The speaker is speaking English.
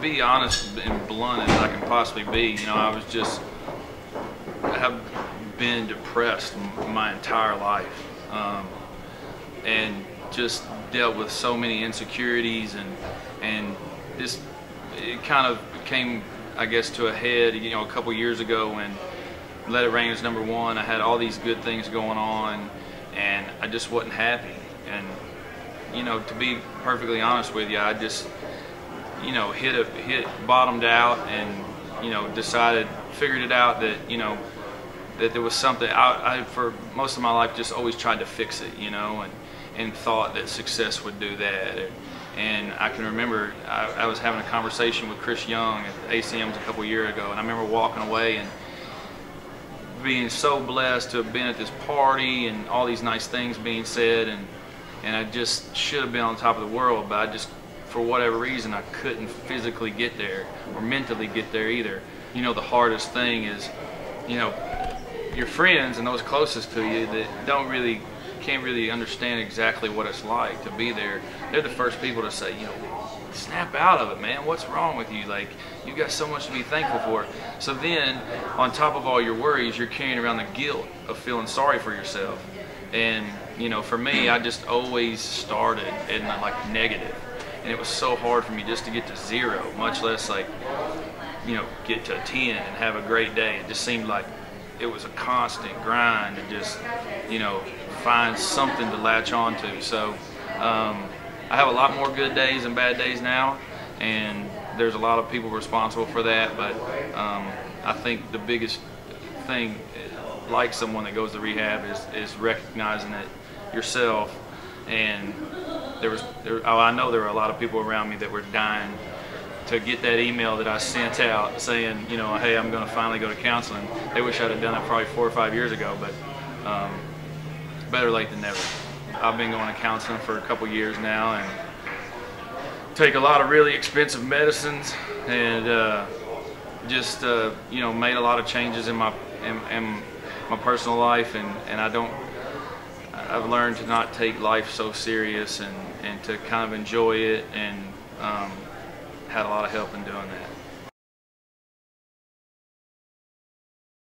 I'll be honest and blunt as I can possibly be. You know, I've been depressed my entire life, and just dealt with so many insecurities, and this, it kind of came, I guess, to a head, you know, a couple years ago when Let It Rain was #1. I had all these good things going on, and I just wasn't happy. And, you know, to be perfectly honest with you, I just, you know, hit bottomed out, and, you know, figured it out that, you know, that there was something. I for most of my life just always tried to fix it, you know, and thought that success would do that. And I can remember I was having a conversation with Chris Young at ACMs a couple years ago, and I remember walking away and being so blessed to have been at this party and all these nice things being said, and I just should have been on top of the world, but I just, for whatever reason, I couldn't physically get there or mentally get there either. You know, the hardest thing is, you know, your friends and those closest to you that can't really understand exactly what it's like to be there. They're the first people to say, you know, snap out of it, man. What's wrong with you? Like, you got so much to be thankful for. So then, on top of all your worries, you're carrying around the guilt of feeling sorry for yourself. And, you know, for me, I just always started in like negative. And it was so hard for me just to get to 0, much less like, you know, get to a 10 and have a great day. It just seemed like it was a constant grind to just, you know, find something to latch on to. So I have a lot more good days and bad days now, and there's a lot of people responsible for that, but I think the biggest thing, like someone that goes to rehab, is recognizing it yourself. And I know there were a lot of people around me that were dying to get that email that I sent out saying, you know, hey, I'm going to finally go to counseling. They wish I'd have done it probably 4 or 5 years ago, but better late than never. I've been going to counseling for a couple years now, and take a lot of really expensive medicines, and you know, made a lot of changes in my my personal life, and I've learned to not take life so serious, and to kind of enjoy it, and had a lot of help in doing that.